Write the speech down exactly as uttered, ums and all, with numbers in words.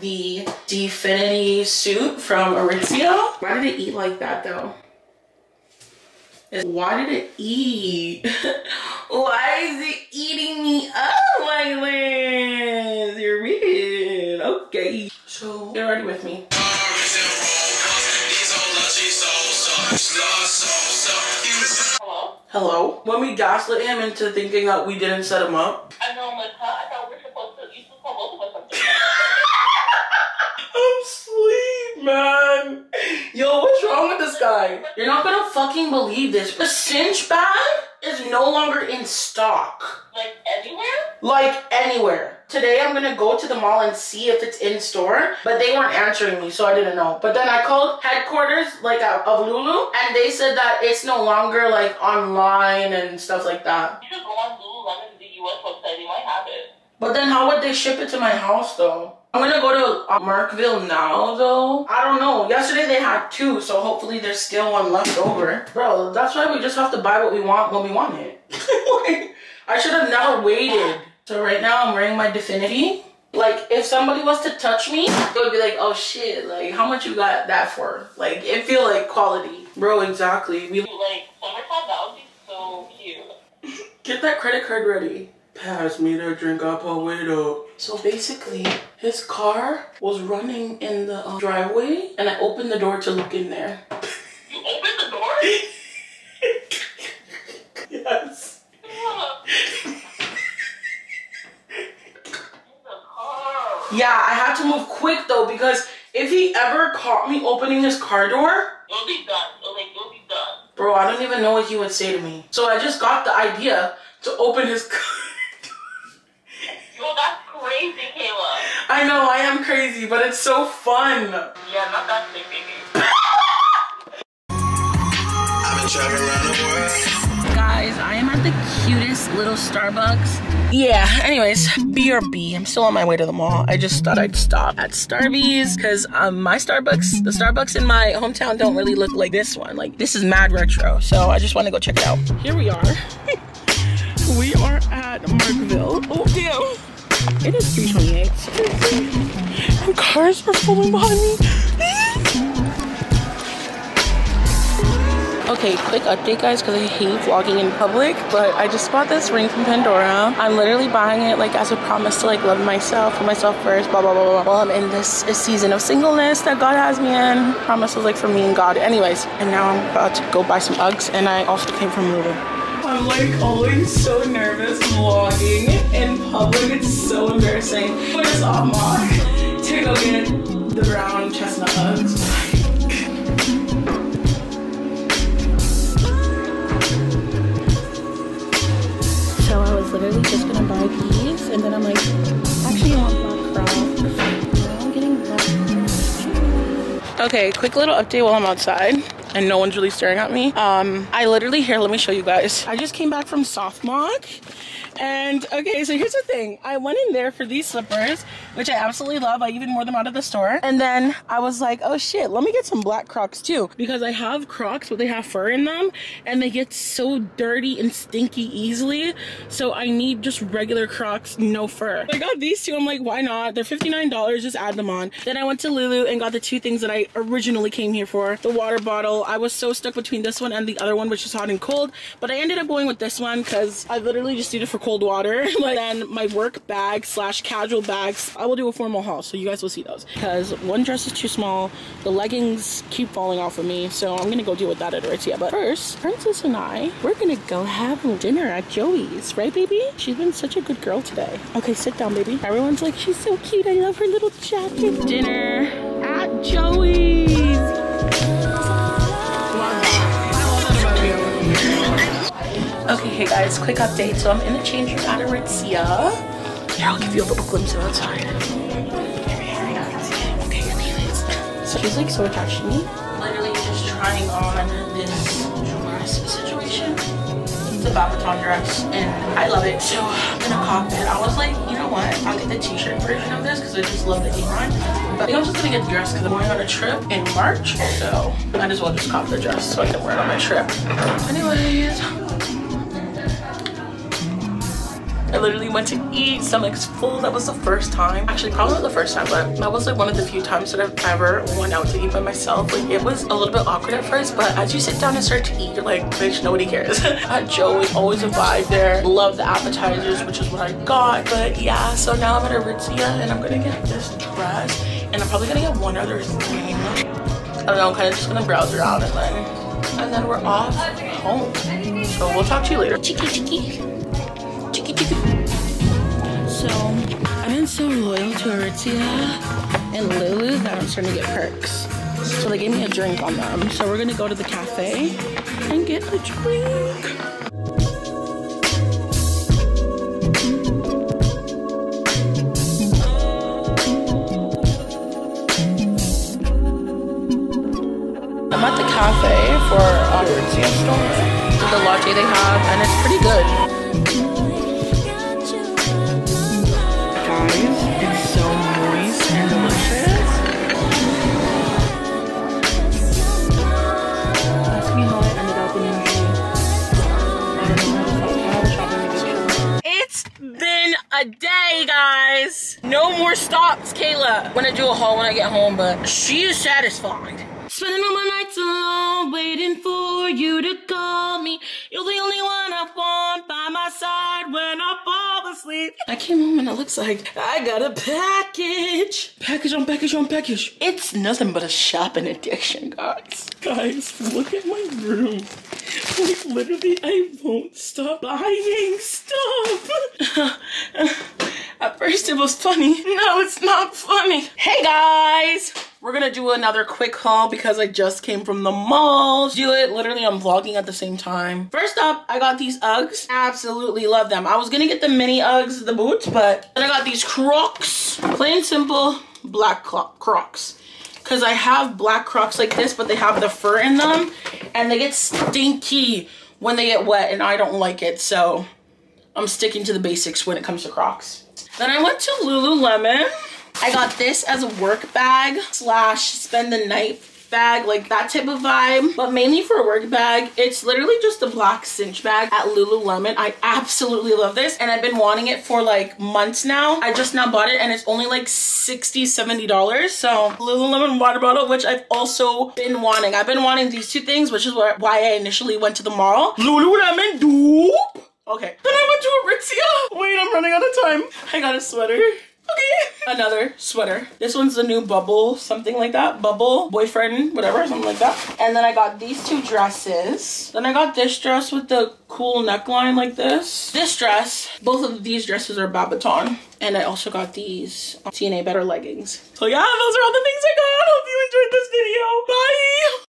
the DFINITY suit from Aritzia. Why did it eat like that though? Why did it eat? Why is it eating me up like this? You're weird. Okay. So, get ready with me. Hello? Hello? When we gaslit him into thinking that we didn't set him up. I know, I'm like, huh? I thought we were supposed to, you should call both of us something. I'm sleep, man. Yo, what's wrong with this guy? You're not gonna fucking believe this. The cinch bag is no longer in stock. Like anywhere? Like anywhere. Today I'm gonna go to the mall and see if it's in store, but they weren't answering me, so I didn't know. But then I called headquarters, like of Lulu, and they said that it's no longer like online and stuff like that. You should go on Lululemon, the U S website, you might have it. But then how would they ship it to my house though? I'm gonna go to Markville now though. I don't know. Yesterday they had two, so hopefully there's still one left over. Bro, that's why we just have to buy what we want when we want it. Like, I should have never waited. So right now I'm wearing my DFINITY. Like if somebody was to touch me, they would be like, oh shit, like how much you got that for? Like it feel like quality. Bro, exactly. We like summertime, that would be so cute. Get that credit card ready. Pass me the drink, I'll pull it up. So basically, his car was running in the uh, driveway and I opened the door to look in there. You opened the door? Yes. Yeah. Yeah, I had to move quick though because if he ever caught me opening his car door, it'll be done. It'll, like, it'll be done. Bro, I don't even know what he would say to me. So I just got the idea to open his car. Well, that's crazy, Kayla. I know, I am crazy, but it's so fun. Yeah, not that big, baby. I've been traveling around the world. Guys, I am at the cutest little Starbucks. Yeah, anyways, B R B. I'm still on my way to the mall. I just thought I'd stop at Starby's because um, my Starbucks, the Starbucks in my hometown don't really look like this one. Like, this is mad retro, so I just want to go check it out. Here we are. We are at Markville. Oh, damn. It is three twenty-eight. And cars are falling behind me. Okay, quick update, guys, because I hate vlogging in public, but I just bought this ring from Pandora. I'm literally buying it, like, as a promise to, like, love myself, put myself first, blah, blah, blah, blah, blah. I'm in this season of singleness that God has me in. Promises, like, for me and God. Anyways, and now I'm about to go buy some Uggs, and I also came from Lululemon. I'm like always so nervous vlogging in public. It's so embarrassing. But it's Soft Moc to go get the brown chestnut Uggs. So I was literally just gonna buy these and then I'm like, actually I want black Crocs. I'm getting black. Okay, quick little update while I'm outside. And no one's really staring at me. Um, I literally, here, let me show you guys. I just came back from Soft Moc. And okay, so here's the thing. I went in there for these slippers, which I absolutely love. I even wore them out of the store. And then I was like, oh shit, let me get some black Crocs too. Because I have Crocs, but they have fur in them. And they get so dirty and stinky easily. So I need just regular Crocs, no fur. I got these two, I'm like, why not? They're fifty-nine dollars, just add them on. Then I went to Lulu and got the two things that I originally came here for. The water bottle. I was so stuck between this one and the other one, which is hot and cold, but I ended up going with this one because I literally just need it for cold water. Like, then my work bag slash casual bags, I will do a formal haul, so you guys will see those because one dress is too small, the leggings keep falling off of me, so I'm gonna go deal with that at Aritzia. But first, Princess and I, we're gonna go have dinner at Joey's, right baby? She's been such a good girl today. Okay, sit down, baby. Everyone's like, she's so cute, I love her little jacket. Dinner at Joey's. Okay, hey guys, quick update. So I'm in the change room at Aritzia. Here, I'll give you a little glimpse of outside. Okay, anyways. So she's like so attached to me. Literally just trying on this dress situation. It's a Babaton dress, and I love it. So I'm gonna cop it. I was like, you know what? I'll get the t-shirt version of this because I just love the apron. But I think I'm just gonna get the dress because I'm going on a trip in March. So I might as well just cop the dress so I can wear it on my trip. Anyways. I literally went to eat, stomach's full. That was the first time, actually probably not the first time, but that was like one of the few times that I've ever went out to eat by myself. Like it was a little bit awkward at first, but as you sit down and start to eat, you're like, bitch, nobody cares. At Joey's, always a vibe there. Love the appetizers, which is what I got. But yeah, so now I'm at Aritzia and I'm gonna get this dress and I'm probably gonna get one other thing. I don't know, I'm kind of just gonna browse around and then and then we're off home. So we'll talk to you later. Cheeky, cheeky. Cheeky, cheeky. So I've been so loyal to Aritzia and Lulu that I'm starting to get perks. So they gave me a drink on them. So we're gonna go to the cafe and get a drink. Cafe for our Aritzia store. The latte they have, and it's pretty good. Guys, it's so moist and delicious. Ask me how I ended up in here. It's been a day, guys. No more stops, Kayla. When I do a haul when I get home, but she is satisfied. Spending all my nights alone, waiting for you to call me. You're the only one I want by my side when I fall asleep. I came home and it looks like I got a package. Package on package on package. It's nothing but a shopping addiction, guys. Guys, look at my room. Like, literally, I won't stop buying stuff. At first it was funny. Now it's not funny. Hey, guys. We're gonna do another quick haul because I just came from the mall. Do it, literally I'm vlogging at the same time. First up, I got these Uggs. Absolutely love them. I was gonna get the mini Uggs, the boots, but then I got these Crocs. Plain simple, black Crocs. Cause I have black Crocs like this, but they have the fur in them and they get stinky when they get wet and I don't like it. So I'm sticking to the basics when it comes to Crocs. Then I went to Lululemon. I got this as a work bag slash spend the night bag, like that type of vibe, but mainly for a work bag. It's literally just a black cinch bag at Lululemon. I absolutely love this and I've been wanting it for like months now. I just now bought it and it's only like sixty, seventy dollars. So Lululemon water bottle, which I've also been wanting. I've been wanting these two things, which is why I initially went to the mall. Lululemon dupe. Okay. Then I went to Aritzia. Wait, I'm running out of time. I got a sweater. Okay. Another sweater. This one's the new bubble, something like that. Bubble, boyfriend, whatever, something like that. And then I got these two dresses. Then I got this dress with the cool neckline like this. This dress, both of these dresses are Babaton. And I also got these T N A Better leggings. So yeah, those are all the things I got. Hope you enjoyed this video. Bye!